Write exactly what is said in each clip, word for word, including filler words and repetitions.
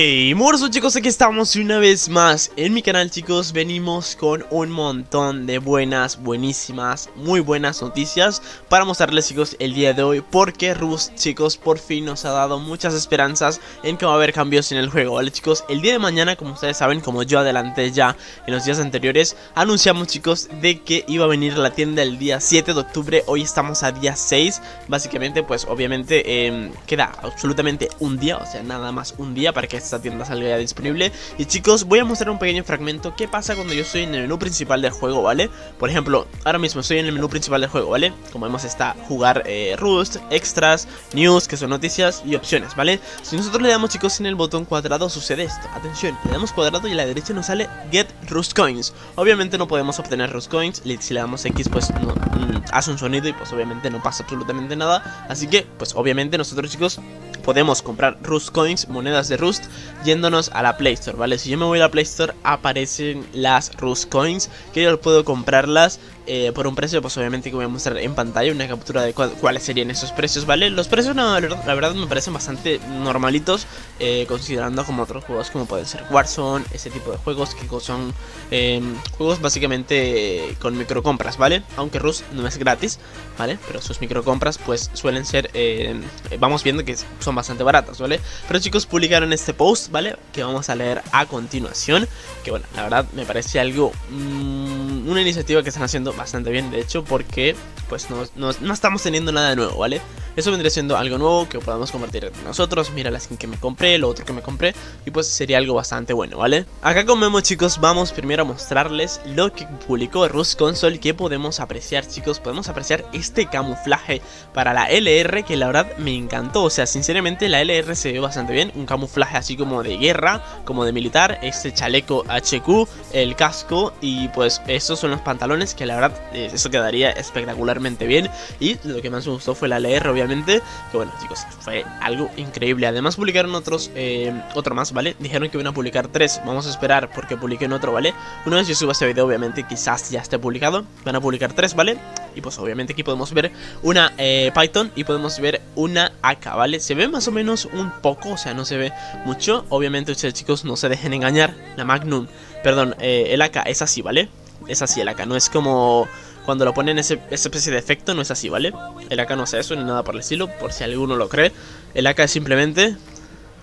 Hey, muerzo chicos, aquí estamos una vez más en mi canal chicos. Venimos con un montón de buenas, buenísimas, muy buenas noticias para mostrarles chicos el día de hoy, porque Rus chicos por fin nos ha dado muchas esperanzas en que va a haber cambios en el juego, ¿vale chicos? El día de mañana, como ustedes saben, como yo adelanté ya en los días anteriores, anunciamos chicos de que iba a venir la tienda el día siete de octubre. Hoy estamos a día seis, básicamente pues obviamente eh, queda absolutamente un día, o sea nada más un día para que esta tienda salga ya disponible. Y chicos, voy a mostrar un pequeño fragmento qué pasa cuando yo estoy en el menú principal del juego, ¿vale? Por ejemplo, ahora mismo estoy en el menú principal del juego, ¿vale? Como vemos está jugar, eh, Rust, extras, news, que son noticias, y opciones, ¿vale? Si nosotros le damos chicos en el botón cuadrado sucede esto. Atención, le damos cuadrado y a la derecha nos sale Get Rust Coins. Obviamente no podemos obtener Rust Coins. Si le damos X pues no, mm, hace un sonido y pues obviamente no pasa absolutamente nada. Así que pues obviamente nosotros chicos podemos comprar Rust Coins, monedas de Rust, yéndonos a la Play Store, ¿vale? Si yo me voy a la Play Store aparecen las Rust Coins, que yo puedo comprarlas eh, por un precio, pues obviamente que voy a mostrar en pantalla una captura de cu cuáles serían esos precios, ¿vale? Los precios no, la verdad me parecen bastante normalitos, eh, considerando como otros juegos como pueden ser Warzone, ese tipo de juegos que son eh, juegos básicamente eh, con microcompras, ¿vale? Aunque Rust no es gratis, ¿vale? Pero sus microcompras pues suelen ser, eh, vamos viendo que son bastante baratas, ¿vale? Pero chicos, publicaron este post, ¿vale? Que vamos a leer a continuación, que bueno, la verdad me parece algo, mmm, una iniciativa que están haciendo bastante bien, de hecho, porque pues no, no, no estamos teniendo nada nuevo, ¿vale? Eso vendría siendo algo nuevo que podamos compartir entre nosotros. Mira la skin que me compré, lo otro que me compré, y pues sería algo bastante bueno, ¿vale? Acá como vemos chicos, vamos primero a mostrarles lo que publicó Rus Console, que podemos apreciar chicos, podemos apreciar este camuflaje para la L R, que la verdad me encantó. O sea, sinceramente la L R se ve bastante bien, un camuflaje así como de guerra, como de militar, este chaleco H Q, el casco, y pues estos son los pantalones, que la verdad eh, eso quedaría espectacularmente bien. Y lo que más me gustó fue la L R, obviamente, que bueno chicos, fue algo increíble. Además publicaron otros, eh, otro más, ¿vale? Dijeron que iban a publicar tres, vamos a esperar porque publiquen otro, ¿vale? Una vez yo suba este video, obviamente quizás ya esté publicado, van a publicar tres, ¿vale? Y pues obviamente aquí podemos ver una eh, Python y podemos ver una A K, ¿vale? Se ve más o menos un poco, o sea, no se ve mucho. Obviamente ustedes chicos no se dejen engañar, la Magnum, perdón, eh, el A K es así, ¿vale? Es así el A K, no es como cuando lo ponen ese, esa especie de efecto, no es así, ¿vale? El A K no hace eso ni nada por el estilo, por si alguno lo cree. El A K es simplemente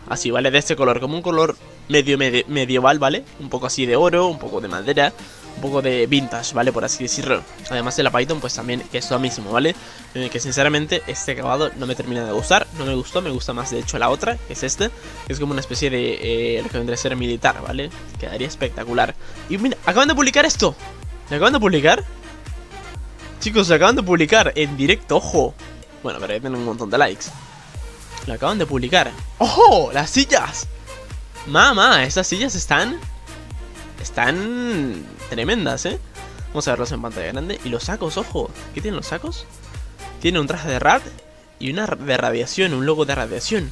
así, ¿vale? De este color, como un color medio, medio medieval, ¿vale? Un poco así de oro, un poco de madera, un poco de vintage, ¿vale? Por así decirlo. Además de la Python, pues también que es lo mismo, ¿vale? Eh, que sinceramente este acabado no me termina de gustar, no me gustó, me gusta más de hecho la otra, que es este, que es como una especie de, eh, lo que vendría a ser militar, ¿vale? Quedaría espectacular. Y mira, acaban de publicar esto, ¿me acaban de publicar? Chicos, lo acaban de publicar en directo, ojo. Bueno, pero ya tienen un montón de likes. Lo acaban de publicar. ¡Ojo! ¡Las sillas! Mamá, estas sillas están... están... tremendas, ¿eh? Vamos a verlos en pantalla grande. Y los sacos, ojo. ¿Qué tienen los sacos? Tiene un traje de rad y una de radiación, un logo de radiación.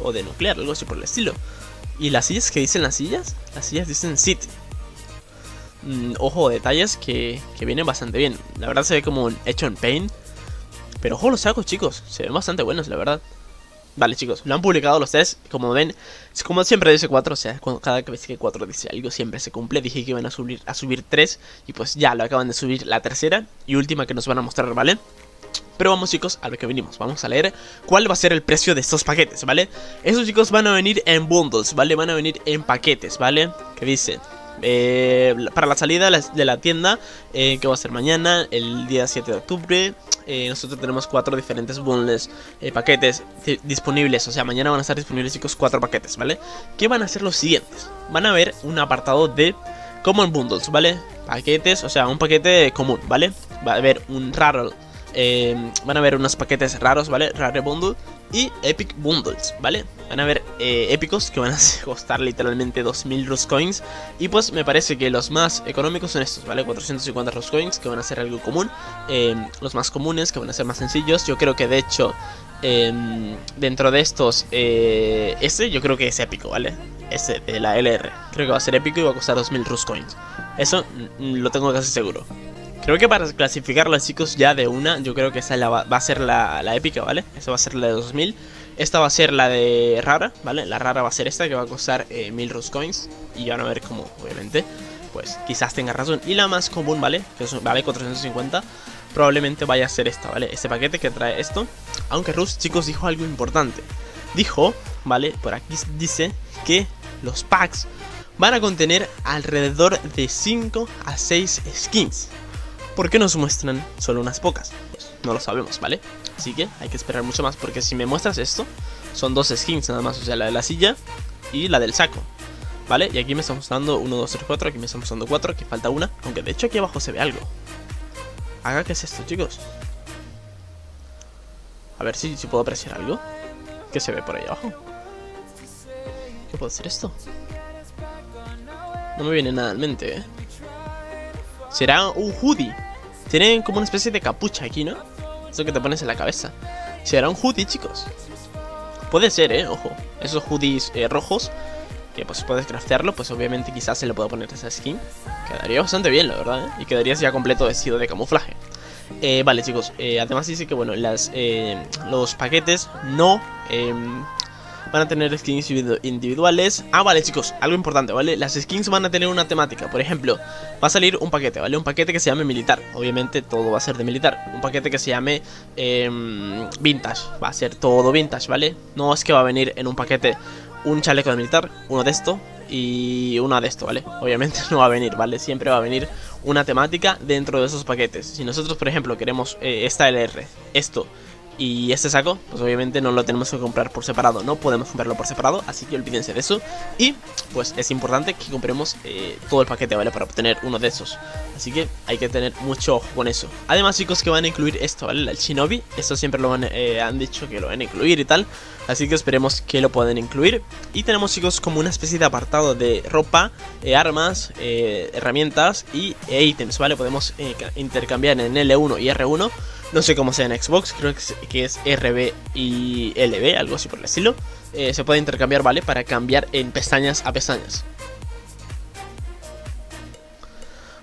O de nuclear, algo así por el estilo. ¿Y las sillas que dicen las sillas? Las sillas dicen sit. Mm, ojo, detalles que, que vienen bastante bien. La verdad se ve como un hecho en paint. Pero ojo los sacos, chicos. Se ven bastante buenos, la verdad. Vale chicos, lo han publicado los tres, como ven, como siempre dice Cuatro, o sea, cada vez que Cuatro dice algo siempre se cumple. Dije que iban a subir a subir tres y pues ya lo acaban de subir, la tercera y última que nos van a mostrar, ¿vale? Pero vamos chicos, a lo que venimos, vamos a leer cuál va a ser el precio de estos paquetes, ¿vale? Esos chicos van a venir en bundles, ¿vale? Van a venir en paquetes, ¿vale? Que dice... Eh, para la salida de la tienda eh, que va a ser mañana, el día siete de octubre, eh, nosotros tenemos cuatro diferentes bundles, eh, paquetes disponibles. O sea, mañana van a estar disponibles chicos cuatro paquetes, ¿vale? ¿Qué van a ser los siguientes? Van a haber un apartado de common bundles, ¿vale? Paquetes, o sea, un paquete común, ¿vale? Va a haber un raro, eh, van a haber unos paquetes raros, ¿vale? Rare bundle y epic bundles, ¿vale? Van a haber eh, épicos que van a costar literalmente dos mil Rust Coins. Y pues me parece que los más económicos son estos, ¿vale? cuatrocientos cincuenta Rust Coins, que van a ser algo común. eh, Los más comunes, que van a ser más sencillos. Yo creo que de hecho, eh, dentro de estos, eh, este yo creo que es épico, ¿vale? Este de la L R, creo que va a ser épico y va a costar dos mil Rust Coins. Eso lo tengo casi seguro. Creo que para clasificarlo, chicos, ya de una, yo creo que esa la va, va a ser la, la épica, ¿vale? Esa va a ser la de dos mil. Esta va a ser la de rara, ¿vale? La rara va a ser esta, que va a costar eh, mil Rus Coins. Y van a ver cómo, obviamente, pues quizás tenga razón. Y la más común, ¿vale? Que es, vale cuatrocientos cincuenta. Probablemente vaya a ser esta, ¿vale? Este paquete que trae esto. Aunque Rus, chicos, dijo algo importante. Dijo, ¿vale? Por aquí dice que los packs van a contener alrededor de cinco a seis skins. ¿Por qué nos muestran solo unas pocas? Pues no lo sabemos, ¿vale? Así que hay que esperar mucho más, porque si me muestras esto, son dos skins nada más, o sea, la de la silla y la del saco, ¿vale? Y aquí me estamos dando uno, dos, tres, cuatro, aquí me estamos dando cuatro, que falta una, aunque de hecho aquí abajo se ve algo. ¿Acá qué es esto, chicos? A ver si, si puedo apreciar algo. ¿Qué se ve por ahí abajo? ¿Qué puede ser esto? No me viene nada en mente, ¿eh? Será un hoodie. Tienen como una especie de capucha aquí, ¿no? Eso que te pones en la cabeza. Será un hoodie, chicos. Puede ser, ¿eh? Ojo. Esos hoodies eh, rojos, que pues puedes craftearlo, pues obviamente quizás se le pueda poner esa skin. Quedaría bastante bien, la verdad, ¿eh? Y quedarías ya completo vestido de camuflaje. Eh, vale, chicos. Eh, además dice que, bueno, las, eh, los paquetes no... Eh, van a tener skins individuales. Ah, vale, chicos, algo importante, ¿vale? Las skins van a tener una temática. Por ejemplo, va a salir un paquete, ¿vale? Un paquete que se llame militar. Obviamente todo va a ser de militar. Un paquete que se llame eh, vintage. Va a ser todo vintage, ¿vale? No es que va a venir en un paquete un chaleco de militar, uno de esto y una de esto, ¿vale? Obviamente no va a venir, ¿vale? Siempre va a venir una temática dentro de esos paquetes. Si nosotros, por ejemplo, queremos eh, esta L R, esto y este saco, pues obviamente no lo tenemos que comprar por separado. No podemos comprarlo por separado, así que olvídense de eso. Y pues es importante que compremos eh, todo el paquete, ¿vale? Para obtener uno de esos. Así que hay que tener mucho ojo con eso. Además, chicos, que van a incluir esto, ¿vale? El Shinobi, esto siempre lo han, eh, han dicho que lo van a incluir y tal. Así que esperemos que lo puedan incluir. Y tenemos, chicos, como una especie de apartado de ropa, eh, armas, eh, herramientas y eh, ítems, ¿vale? Podemos eh, intercambiar en L uno y R uno. No sé cómo sea en Xbox, creo que es R B y L B, algo así por el estilo. Eh, se puede intercambiar, ¿vale? Para cambiar en pestañas a pestañas.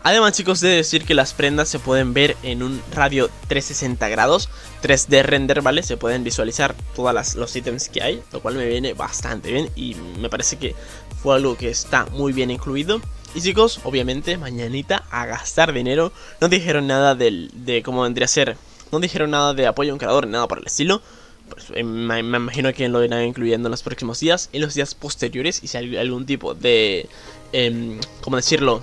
Además, chicos, de decir que las prendas se pueden ver en un radio trescientos sesenta grados, tres D render, ¿vale? Se pueden visualizar todos los ítems que hay, lo cual me viene bastante bien y me parece que fue algo que está muy bien incluido. Y chicos, obviamente, mañanita a gastar dinero. No dijeron nada del, de cómo vendría a ser. No dijeron nada de apoyo a un creador, nada por el estilo. Pues, eh, me, me imagino que lo irán incluyendo en los próximos días, en los días posteriores. Y si hay algún tipo de, eh, ¿cómo decirlo?,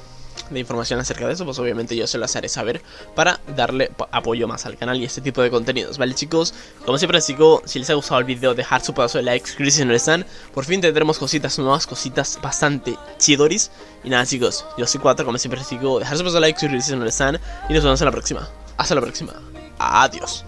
de información acerca de eso, pues obviamente yo se las haré saber para darle apoyo más al canal y este tipo de contenidos, ¿vale, chicos? Como siempre les digo, si les ha gustado el video, dejad su pedazo de like, suscribirse si no lo están. Por fin tendremos cositas nuevas, cositas bastante chidoris. Y nada, chicos, yo soy Cuatro, como siempre les digo, dejad su pedazo de like, suscribirse si no lo están. Y nos vemos en la próxima. Hasta la próxima. Adiós.